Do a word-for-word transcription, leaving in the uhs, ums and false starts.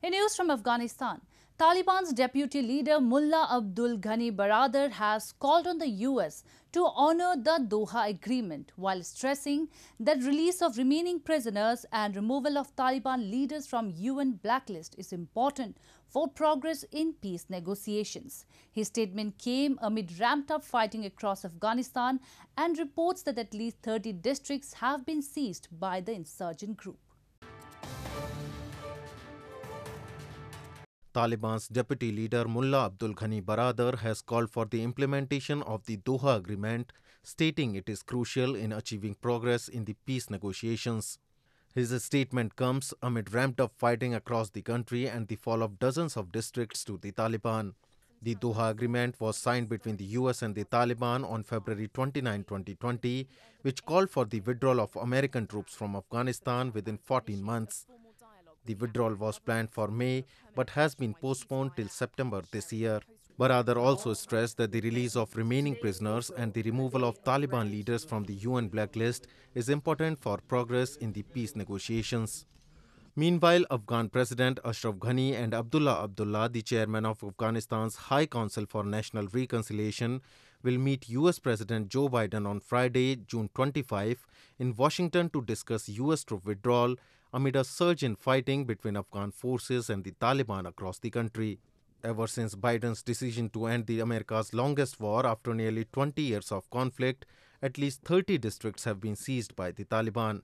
In news from Afghanistan, Taliban's deputy leader Mullah Abdul Ghani Baradar has called on the U S to honor the Doha agreement while stressing that release of remaining prisoners and removal of Taliban leaders from U N blacklist is important for progress in peace negotiations. His statement came amid ramped-up fighting across Afghanistan and reports that at least thirty districts have been seized by the insurgent group. Taliban's deputy leader Mullah Abdul Ghani Baradar has called for the implementation of the Doha agreement, stating it is crucial in achieving progress in the peace negotiations. His statement comes amid ramped-up fighting across the country and the fall of dozens of districts to the Taliban. The Doha agreement was signed between the U S and the Taliban on February twenty-ninth, twenty twenty, which called for the withdrawal of American troops from Afghanistan within fourteen months. The withdrawal was planned for May but has been postponed till September this year. Baradar also stressed that the release of remaining prisoners and the removal of Taliban leaders from the U N blacklist is important for progress in the peace negotiations. Meanwhile, Afghan President Ashraf Ghani and Abdullah Abdullah, the chairman of Afghanistan's High Council for National Reconciliation, will meet U S President Joe Biden on Friday, June twenty-fifth, in Washington to discuss U S troop withdrawal amid a surge in fighting between Afghan forces and the Taliban across the country. Ever since Biden's decision to end the America's longest war after nearly twenty years of conflict, at least thirty districts have been seized by the Taliban.